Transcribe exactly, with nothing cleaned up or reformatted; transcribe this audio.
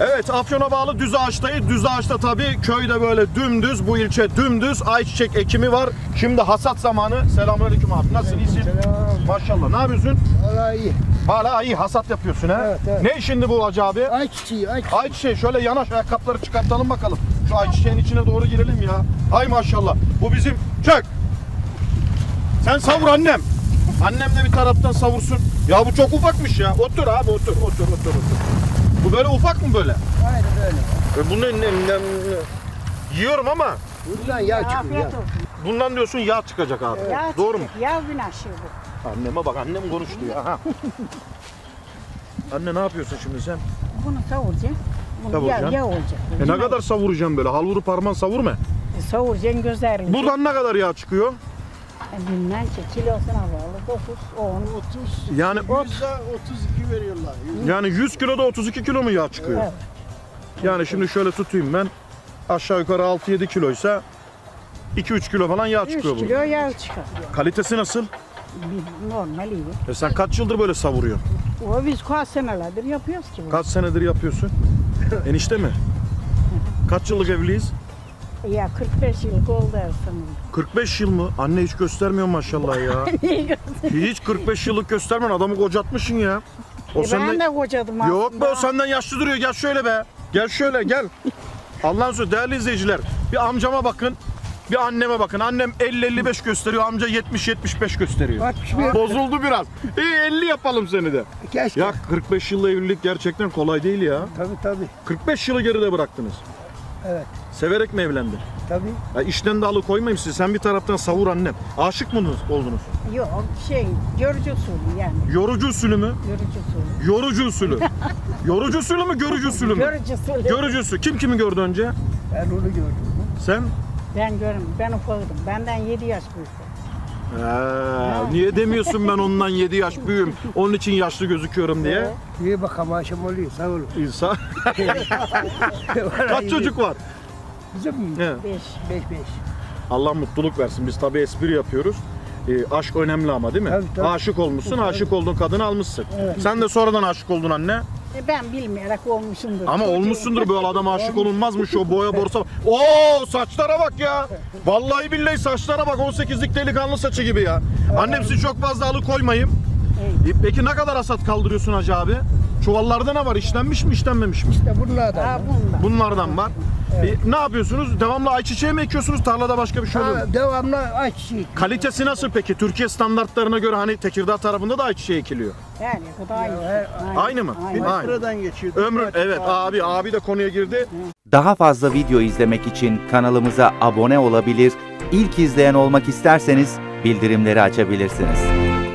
Evet, Afyon'a bağlı Düz Ağaç'tayız. Düz Ağaç'ta tabii köyde böyle dümdüz, bu ilçe dümdüz ayçiçek ekimi var. Şimdi hasat zamanı. Selamünaleyküm abi. Nasılsın? İyisin? Maşallah. Ne yapıyorsun? Valla iyi. Valla iyi. Hasat yapıyorsun ha? Evet, evet. Ne şimdi bu hacı abi? Ayçiçeği. Ayçiçeği. Ayçiçeği. Şöyle yanaş, ayakkabıları çıkartalım bakalım. Şu ayçiçeğin içine doğru girelim ya. Ay maşallah. Bu bizim çök. Sen savur annem. Annem de bir taraftan savursun. Ya bu çok ufakmış ya. Otur abi, otur. Otur, otur, otur. Bu böyle ufak mı böyle? Hayır böyle. Bunu ne, ne, ne, yiyorum ama. Bundan yağ ya, çıkıyor. Ya. Bundan diyorsun yağ çıkacak abi. Evet. Yağ doğru çıkacak mu? Yağ güneşi bu. Anneme bak, annem konuştu ya. Anne ne yapıyorsun şimdi sen? Bunu savuracağım. Bunu savuracaksın. Yağ, yağ olacak. E ne kadar savuracağım böyle? Halvuru parmağın savurma. E, savuracaksın gözlerini. Buradan ne kadar yağ çıkıyor? Bilmem ki, kilosuna bağlı dokuz, on, otuz, yani yüzde otuz iki veriyorlar. yüz. Yani yüz kiloda otuz iki kilo mu yağ çıkıyor? Evet. Yani şimdi şöyle tutayım ben, aşağı yukarı altı yedi kiloysa iki üç kilo falan yağ çıkıyor burada. üç kilo yağ çıkıyor. Kalitesi nasıl? Normal iyi. E sen kaç yıldır böyle savuruyorsun? O biz kaç senelerdir yapıyoruz ki bunu. Kaç senedir yapıyorsun? Enişte mi? Kaç yıllık evliyiz? Ya kırk beş yıl oldu sanırım. kırk beş yıl mı? Anne hiç göstermiyor maşallah ya. Hiç kırk beş yıllık göstermen, adamı kocatmışsın ya. O e senden... Ben de kocadım aslında. Yok be, o senden yaşlı duruyor. Gel şöyle be. Gel şöyle gel. Allah'ın sözü değerli izleyiciler. Bir amcama bakın. Bir anneme bakın. Annem elli elli beş gösteriyor. Amca yetmiş yetmiş beş gösteriyor. Bozuldu biraz. İyi elli yapalım seni de. Keşke. Ya kırk beş yıllık evlilik gerçekten kolay değil ya. Tabii tabii. kırk beş yılı geride bıraktınız. Evet. Severek mi evlendin? Tabii. Ya işten de alıkoymayayım sizi. Sen bir taraftan savur annem. Aşık mı oldunuz? Yok şey, görücü usulü yani. Yorucu usulü mü? Görücü usulü. Yorucu usulü. Yorucu usulü mü, görücü usulü mü? Görücü usulü. Görücü usulü. Kim kimi gördü önce? Ben onu gördüm. Sen? Ben görmedim. Ben ufaktım. Benden yedi yaş büyüktü. Ee, niye demiyorsun ben ondan yedi yaş büyüğüm, onun için yaşlı gözüküyorum diye? İyi bakalım, akşam oluyor, sağ olun. İnsan. Kaç çocuk var? Bizim mi? Beş. Beş, beş. Allah mutluluk versin, biz tabii espri yapıyoruz. E, aşk önemli ama değil mi? Tabii, tabii. Aşık olmuşsun, aşık olduğun kadını almışsın. Evet. Sen de sonradan aşık oldun anne. Ben bilmeyerek olmuşumdur. Ama olmuşsundur, böyle adama aşık olunmazmış, o boya borsa. Oo, saçlara bak ya. Vallahi billahi saçlara bak, on sekizlik delikanlı saçı gibi ya. Annem sizi çok fazla alıkoymayayım. Peki ne kadar hasat kaldırıyorsun hacı abi? Çuvallarda ne var? İşlenmiş mi, işlenmemiş mi? İşte bunlardan. Aa, bunlar. Bunlardan var. Evet. E, ne yapıyorsunuz? Devamlı ayçiçeği mi ekiyorsunuz? Tarlada başka bir şey oluyor mu? Devamlı ayçiçeği. Kalitesi nasıl peki? Türkiye standartlarına göre hani Tekirdağ tarafında da ayçiçeği ekiliyor. Yani bu da aynı. Aynı, aynı. aynı mı? Aynı. Aynı. Sıradan geçiyor. Ömrün, evet abi, abi de konuya girdi. Daha fazla video izlemek için kanalımıza abone olabilir, ilk izleyen olmak isterseniz bildirimleri açabilirsiniz.